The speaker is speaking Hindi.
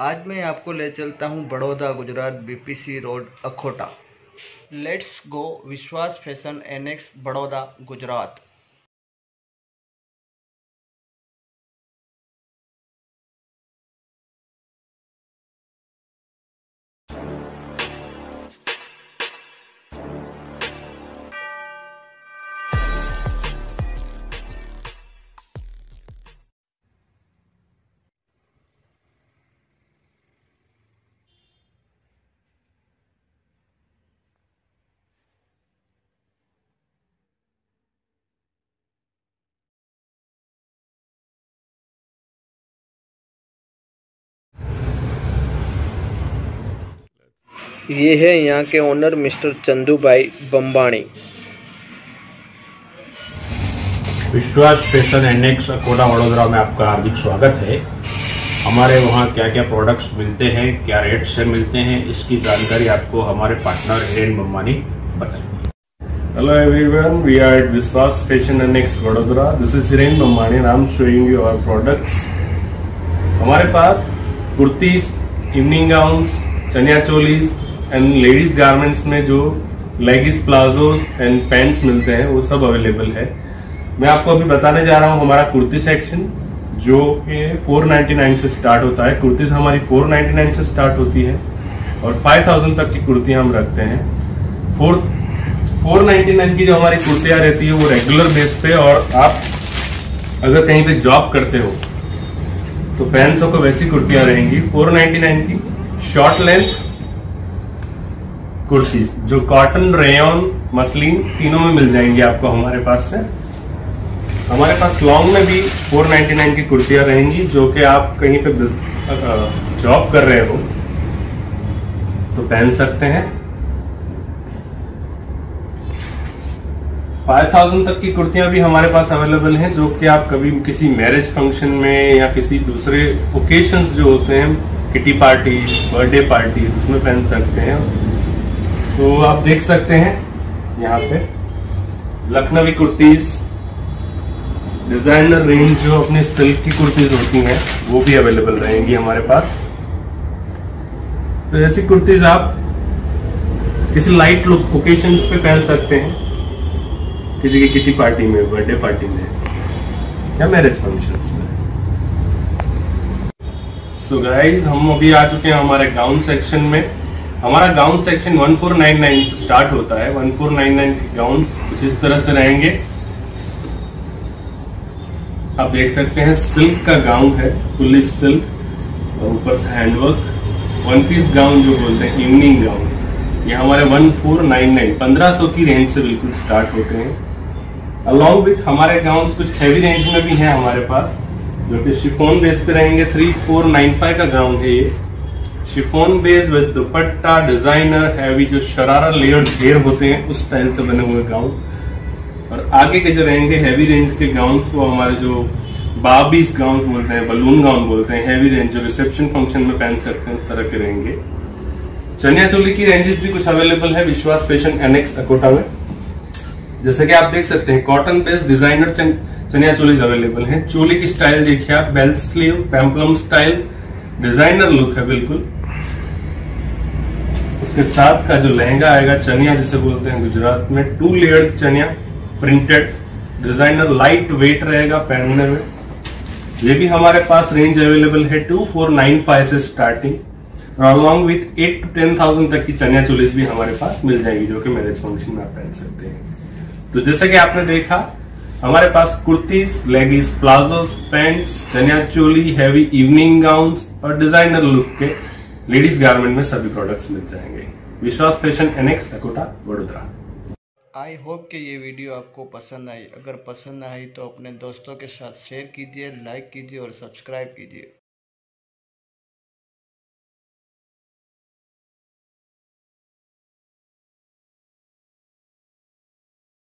आज मैं आपको ले चलता हूँ Baroda Gujarat BPC road Akota. Let's go Vishwas fashion annex Baroda Gujarat. ये है यहाँ के ओनर मिस्टर चंदू भाई बम्बाणी। विश्वास फैशन एनेक्स अकोला वडोदरा में आपका हार्दिक स्वागत है। हमारे वहाँ क्या क्या प्रोडक्ट्स मिलते हैं, क्या रेट से मिलते हैं, इसकी जानकारी आपको हमारे पार्टनर हिरेन बम्बानी बताएंगे। Hello everyone, we are at Vishwas fashion annex Vadodara. This is Hiren Bambani and I am showing you our products. हमारे पास kurti, evening gowns, chaniya cholis and ladies garments में जो लेगिस, प्लाजोज एंड पैंट्स मिलते हैं वो सब अवेलेबल है। मैं आपको अभी बताने जा रहा हूँ हमारा कुर्ती सेक्शन जो कि 499 से स्टार्ट होता है। कुर्तीज हमारी 499 से स्टार्ट होती है और 5000 तक की कुर्तियाँ हम रखते हैं। 499 की जो हमारी कुर्तियाँ रहती है वो रेगुलर बेस पे, और आप अगर कहीं पर जॉब करते हो तो पहन सको वैसी कुर्तियाँ रहेंगी। 499 की शॉर्ट लेंथ कुर्तीज जो कॉटन, रेयॉन, मसलिन तीनों में मिल जाएंगी आपको हमारे पास से। हमारे पास लॉन्ग में भी 499 की कुर्तियाँ रहेंगी, जो कि आप कहीं पे जॉब कर रहे हो तो पहन सकते हैं। 5000 तक की कुर्तियाँ भी हमारे पास अवेलेबल हैं, जो कि आप कभी किसी मैरिज फंक्शन में या किसी दूसरे ओकेशंस जो होते हैं, किटी पार्टी, बर्थडे पार्टी, उसमें पहन सकते हैं। तो आप देख सकते हैं यहाँ पे लखनवी कुर्तीज, डिजाइनर रेंज जो अपनी सिल्क की कुर्तीज होती हैं वो भी अवेलेबल रहेंगी हमारे पास। तो ऐसी कुर्तीज आप किसी लाइट लुक ओकेशंस पे पहन सकते हैं, किसी की किटी पार्टी में, बर्थडे पार्टी में या मैरिज फंक्शंस में। तो गाइज, हम अभी आ चुके हैं हमारे गाउन सेक्शन में। हमारा गाउन सेक्शन 1499 से स्टार्ट होता है। 1499 के गाउन कुछ इस तरह से रहेंगे, आप देख सकते हैं। सिल्क का गाउन है, फुल्ली सिल्क और ऊपर से हैंडवर्क। वन पीस गाउन जो बोलते हैं, इवनिंग गाउन, ये हमारे 1499 1500 की रेंज से बिल्कुल स्टार्ट होते हैं। अलॉन्ग विथ हमारे गाउन कुछ हैवी रेंज में भी हैं हमारे पास, जो कि शिफोन बेस पे रहेंगे। 3495 का गाउन है ये, chiffon base with dupatta, designer heavy, जो शरारा लेयर घेर होते हैं उस स्टाइल से बने हुए गाउन। और आगे के जो रहेंगे हैवी रेंज के गाउन्स, वो हमारे जो बाबीस गाउन बोलते हैं, बलून गाउन बोलते हैं, हैवी रेंज जो रिसेप्शन फंक्शन में पहन सकते हैं उस तरह के रहेंगे। चनिया चोली की रेंजेस भी कुछ अवेलेबल है विश्वास फैशन एनेक्स अकोटा में। जैसे कि आप देख सकते हैं कॉटन बेस्ड डिजाइनर चनिया चोलीज अवेलेबल हैं। चोली की स्टाइल देखिए आप, bell sleeve, peplum style, designer look है बिल्कुल। उसके साथ का जो लहंगा आएगा, चनिया जिसे बोलते हैं गुजरात में, 2 layer chaniya printed, designer, light weight रहेगा पहनने में। ये भी हमारे पास रेंज अवेलेबल है 2495 से स्टार्टिंग। और अलॉन्ग विथ 8 to 10,000 तक की चनिया चोलीज भी हमारे पास मिल जाएगी, जो कि मैरिज फंक्शन में आप पहन सकते हैं। तो जैसे कि आपने देखा, हमारे पास kurtis, leggings, palazzos, pants, chaniya choli, heavy evening gowns और डिजाइनर लुक के लेडीज गारमेंट में सभी प्रोडक्ट्स मिल जाएंगे। Vishwas fashion annex Akota Vadodara. I hope कि ये वीडियो आपको पसंद आई। अगर पसंद आई तो अपने दोस्तों के साथ शेयर कीजिए, लाइक कीजिए और सब्सक्राइब कीजिए।